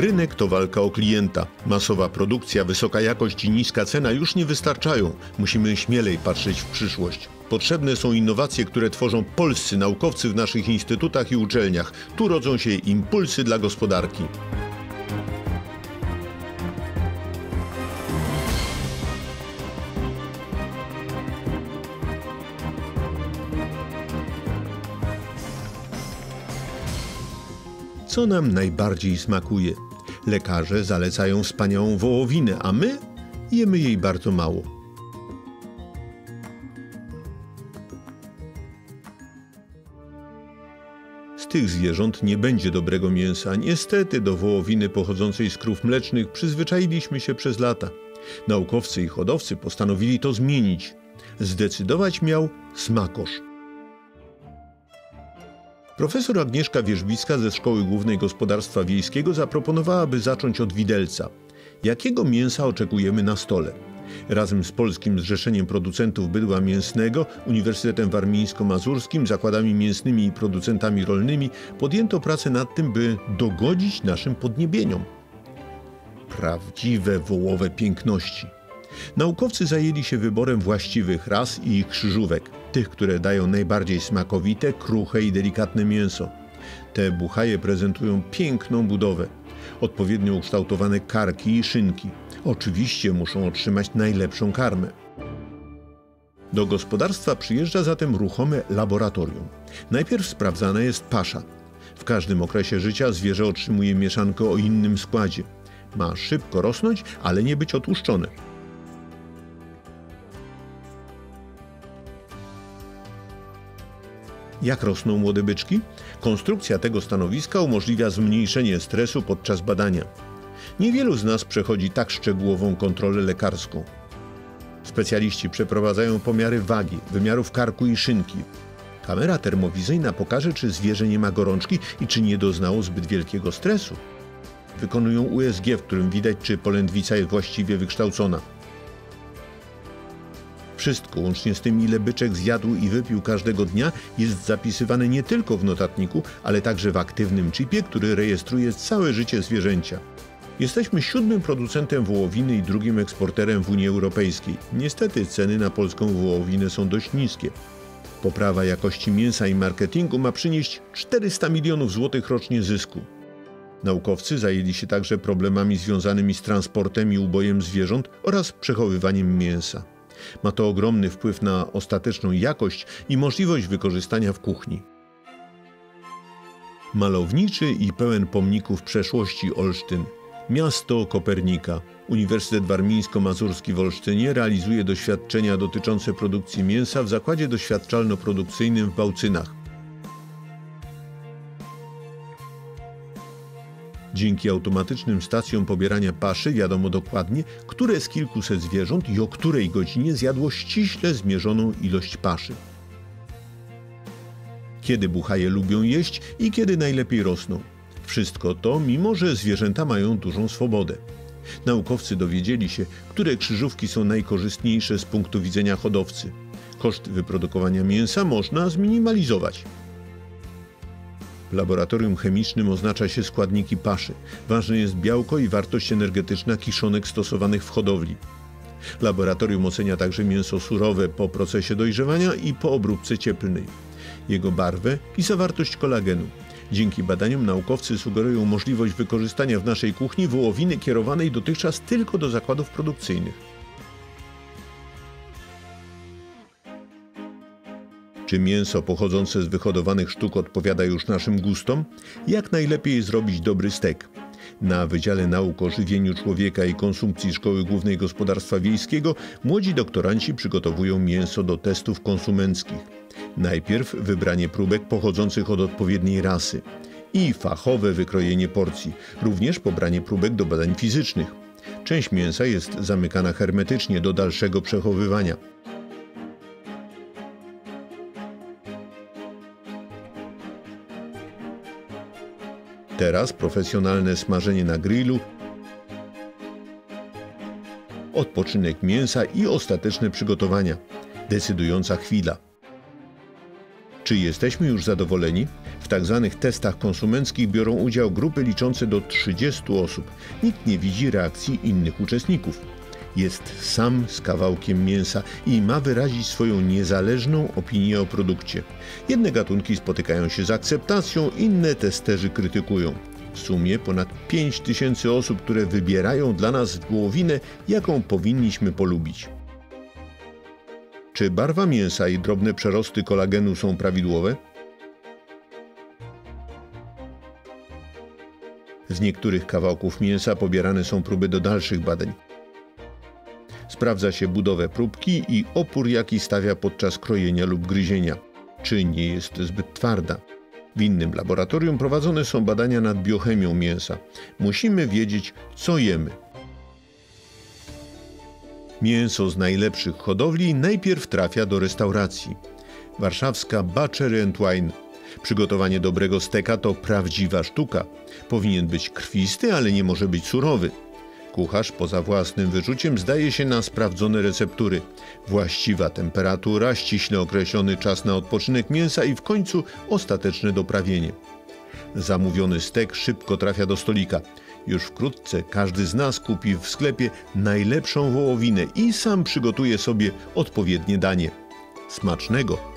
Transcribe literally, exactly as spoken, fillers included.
Rynek to walka o klienta. Masowa produkcja, wysoka jakość i niska cena już nie wystarczają. Musimy śmielej patrzeć w przyszłość. Potrzebne są innowacje, które tworzą polscy naukowcy w naszych instytutach i uczelniach. Tu rodzą się impulsy dla gospodarki. Co nam najbardziej smakuje? Lekarze zalecają wspaniałą wołowinę, a my jemy jej bardzo mało. Z tych zwierząt nie będzie dobrego mięsa. Niestety do wołowiny pochodzącej z krów mlecznych przyzwyczailiśmy się przez lata. Naukowcy i hodowcy postanowili to zmienić. Zdecydować miał smakosz. Profesor Agnieszka Wierzbicka ze Szkoły Głównej Gospodarstwa Wiejskiego zaproponowała, by zacząć od widelca. Jakiego mięsa oczekujemy na stole? Razem z Polskim Zrzeszeniem Producentów Bydła Mięsnego, Uniwersytetem Warmińsko-Mazurskim, zakładami mięsnymi i producentami rolnymi podjęto pracę nad tym, by dogodzić naszym podniebieniom. Prawdziwe wołowe piękności. Naukowcy zajęli się wyborem właściwych ras i ich krzyżówek, tych, które dają najbardziej smakowite, kruche i delikatne mięso. Te buchaje prezentują piękną budowę, odpowiednio ukształtowane karki i szynki. Oczywiście muszą otrzymać najlepszą karmę. Do gospodarstwa przyjeżdża zatem ruchome laboratorium. Najpierw sprawdzana jest pasza. W każdym okresie życia zwierzę otrzymuje mieszankę o innym składzie. Ma szybko rosnąć, ale nie być otłuszczone. Jak rosną młode byczki? Konstrukcja tego stanowiska umożliwia zmniejszenie stresu podczas badania. Niewielu z nas przechodzi tak szczegółową kontrolę lekarską. Specjaliści przeprowadzają pomiary wagi, wymiarów karku i szynki. Kamera termowizyjna pokaże, czy zwierzę nie ma gorączki i czy nie doznało zbyt wielkiego stresu. Wykonują U S G, w którym widać, czy polędwica jest właściwie wykształcona. Wszystko, łącznie z tym, ile byczek zjadł i wypił każdego dnia, jest zapisywane nie tylko w notatniku, ale także w aktywnym czipie, który rejestruje całe życie zwierzęcia. Jesteśmy siódmym producentem wołowiny i drugim eksporterem w Unii Europejskiej. Niestety ceny na polską wołowinę są dość niskie. Poprawa jakości mięsa i marketingu ma przynieść czterysta milionów złotych rocznie zysku. Naukowcy zajęli się także problemami związanymi z transportem i ubojem zwierząt oraz przechowywaniem mięsa. Ma to ogromny wpływ na ostateczną jakość i możliwość wykorzystania w kuchni. Malowniczy i pełen pomników przeszłości Olsztyn. Miasto Kopernika. Uniwersytet Warmińsko-Mazurski w Olsztynie realizuje doświadczenia dotyczące produkcji mięsa w zakładzie doświadczalno-produkcyjnym w Bałcynach. Dzięki automatycznym stacjom pobierania paszy wiadomo dokładnie, które z kilkuset zwierząt i o której godzinie zjadło ściśle zmierzoną ilość paszy. Kiedy buchaje lubią jeść i kiedy najlepiej rosną. Wszystko to, mimo że zwierzęta mają dużą swobodę. Naukowcy dowiedzieli się, które krzyżówki są najkorzystniejsze z punktu widzenia hodowcy. Koszt wyprodukowania mięsa można zminimalizować. W laboratorium chemicznym oznacza się składniki paszy. Ważne jest białko i wartość energetyczna kiszonek stosowanych w hodowli. Laboratorium ocenia także mięso surowe po procesie dojrzewania i po obróbce cieplnej, jego barwę i zawartość kolagenu. Dzięki badaniom naukowcy sugerują możliwość wykorzystania w naszej kuchni wołowiny kierowanej dotychczas tylko do zakładów produkcyjnych. Czy mięso pochodzące z wyhodowanych sztuk odpowiada już naszym gustom? Jak najlepiej zrobić dobry stek? Na Wydziale Nauk o Żywieniu Człowieka i Konsumpcji Szkoły Głównej Gospodarstwa Wiejskiego młodzi doktoranci przygotowują mięso do testów konsumenckich. Najpierw wybranie próbek pochodzących od odpowiedniej rasy i fachowe wykrojenie porcji, również pobranie próbek do badań fizycznych. Część mięsa jest zamykana hermetycznie do dalszego przechowywania. Teraz profesjonalne smażenie na grillu, odpoczynek mięsa i ostateczne przygotowania. Decydująca chwila. Czy jesteśmy już zadowoleni? W tak zwanych testach konsumenckich biorą udział grupy liczące do trzydziestu osób. Nikt nie widzi reakcji innych uczestników. Jest sam z kawałkiem mięsa i ma wyrazić swoją niezależną opinię o produkcie. Jedne gatunki spotykają się z akceptacją, inne testerzy krytykują. W sumie ponad pięć tysięcy osób, które wybierają dla nas wołowinę, jaką powinniśmy polubić. Czy barwa mięsa i drobne przerosty kolagenu są prawidłowe? Z niektórych kawałków mięsa pobierane są próby do dalszych badań. Sprawdza się budowę próbki i opór, jaki stawia podczas krojenia lub gryzienia. Czy nie jest zbyt twarda? W innym laboratorium prowadzone są badania nad biochemią mięsa. Musimy wiedzieć, co jemy. Mięso z najlepszych hodowli najpierw trafia do restauracji. Warszawska Bacher and Wine. Przygotowanie dobrego steka to prawdziwa sztuka. Powinien być krwisty, ale nie może być surowy. Kucharz poza własnym wyczuciem zdaje się na sprawdzone receptury. Właściwa temperatura, ściśle określony czas na odpoczynek mięsa i w końcu ostateczne doprawienie. Zamówiony stek szybko trafia do stolika. Już wkrótce każdy z nas kupi w sklepie najlepszą wołowinę i sam przygotuje sobie odpowiednie danie. Smacznego!